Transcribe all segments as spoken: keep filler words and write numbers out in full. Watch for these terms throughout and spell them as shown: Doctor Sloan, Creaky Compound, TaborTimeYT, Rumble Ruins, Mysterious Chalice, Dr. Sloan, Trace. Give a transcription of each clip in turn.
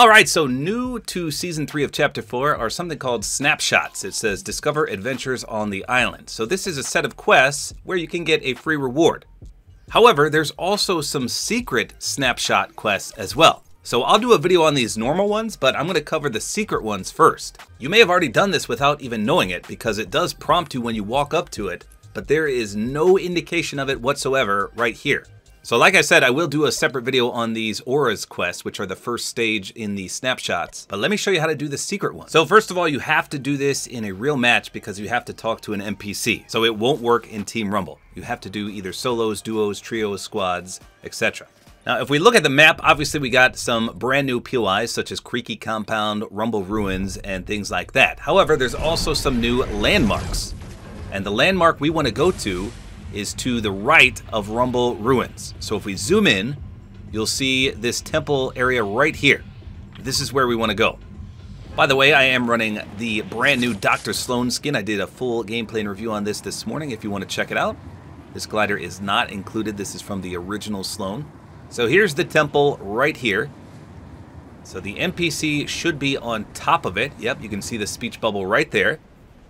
Alright, so new to Season three of Chapter four are something called Snapshots. It says, discover adventures on the island. So this is a set of quests where you can get a free reward. However, there's also some secret snapshot quests as well. So I'll do a video on these normal ones, but I'm going to cover the secret ones first. You may have already done this without even knowing it, because it does prompt you when you walk up to it, but there is no indication of it whatsoever right here. So like I said, I will do a separate video on these auras quests, which are the first stage in the snapshots, but let me show you how to do the secret one. So first of all, you have to do this in a real match because you have to talk to an N P C. So it won't work in Team Rumble. You have to do either solos, duos, trios, squads, et cetera. Now, if we look at the map, obviously we got some brand new P O Is such as Creaky Compound, Rumble Ruins, and things like that. However, there's also some new landmarks. And the landmark we want to go to is to the right of Rumble Ruins. So if we zoom in, you'll see this temple area right here. This is where we want to go. By the way, I am running the brand new Doctor Sloan skin. I did a full gameplay and review on this this morning if you want to check it out. This glider is not included. This is from the original Sloan. So here's the temple right here. So the N P C should be on top of it. Yep, you can see the speech bubble right there.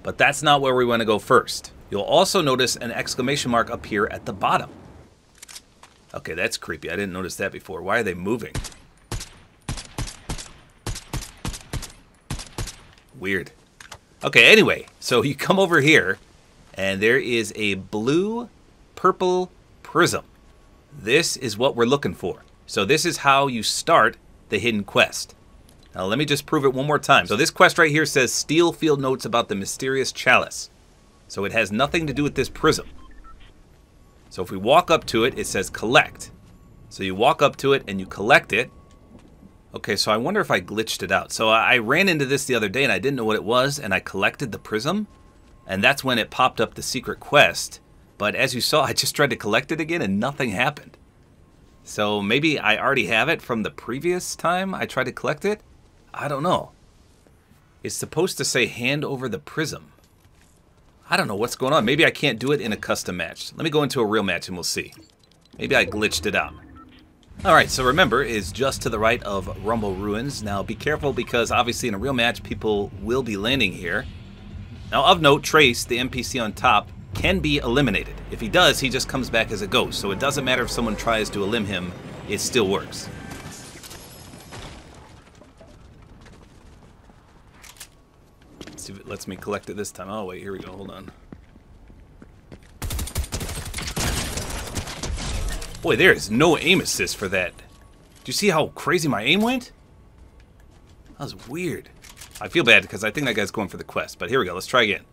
But that's not where we want to go first. You'll also notice an exclamation mark up here at the bottom. Okay, that's creepy. I didn't notice that before. Why are they moving? Weird. Okay, anyway, so you come over here, and there is a blue-purple prism. This is what we're looking for. So this is how you start the hidden quest. Now let me just prove it one more time. So this quest right here says steal field notes about the mysterious chalice. So it has nothing to do with this prism. So if we walk up to it, it says collect. So you walk up to it and you collect it. Okay, so I wonder if I glitched it out. So I ran into this the other day and I didn't know what it was, and I collected the prism, and that's when it popped up the secret quest. But as you saw, I just tried to collect it again and nothing happened. So maybe I already have it from the previous time I tried to collect it? I don't know. It's supposed to say hand over the prism. I don't know what's going on. Maybe I can't do it in a custom match. Let me go into a real match and we'll see. Maybe I glitched it out. Alright, so remember, it's just to the right of Rumble Ruins. Now be careful because obviously in a real match people will be landing here. Now of note, Trace, the N P C on top, can be eliminated. If he does, he just comes back as a ghost, so it doesn't matter if someone tries to elim him, it still works. Let's see if it lets me collect it this time. Oh wait, here we go, hold on. Boy, there is no aim assist for that. Do you see how crazy my aim went? That was weird. I feel bad because I think that guy's going for the quest, but here we go, let's try again.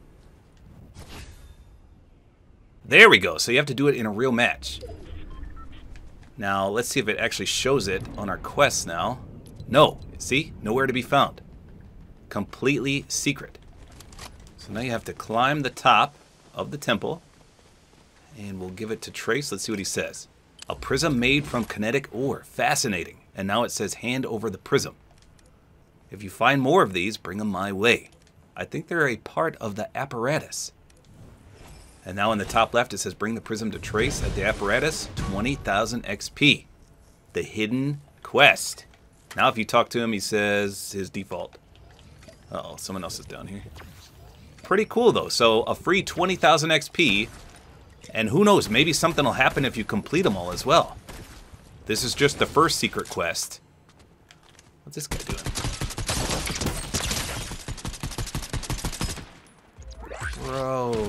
There we go, so you have to do it in a real match. Now, let's see if it actually shows it on our quest now. No, see? Nowhere to be found. Completely secret. So now you have to climb the top of the temple, and we'll give it to Trace. Let's see what he says. A prism made from kinetic ore. Fascinating. And now it says hand over the prism. If you find more of these, bring them my way. I think they're a part of the apparatus. And now in the top left, it says, bring the prism to Trace at the apparatus, twenty thousand X P. The hidden quest. Now if you talk to him, he says his default. Uh-oh, someone else is down here. Pretty cool, though. So a free twenty thousand X P. And who knows, maybe something will happen if you complete them all as well. This is just the first secret quest. What's this guy doing? Bro.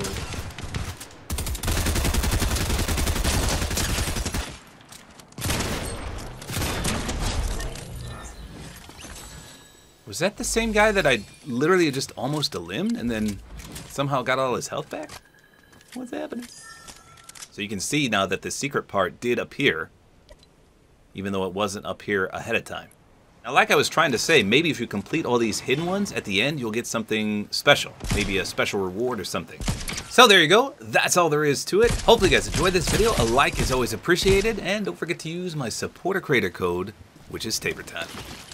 Was that the same guy that I literally just almost eliminated and then somehow got all his health back? What's happening? So you can see now that the secret part did appear, even though it wasn't up here ahead of time. Now, like I was trying to say, maybe if you complete all these hidden ones, at the end you'll get something special. Maybe a special reward or something. So there you go. That's all there is to it. Hopefully you guys enjoyed this video. A like is always appreciated. And don't forget to use my supporter creator code, which is TaborTime.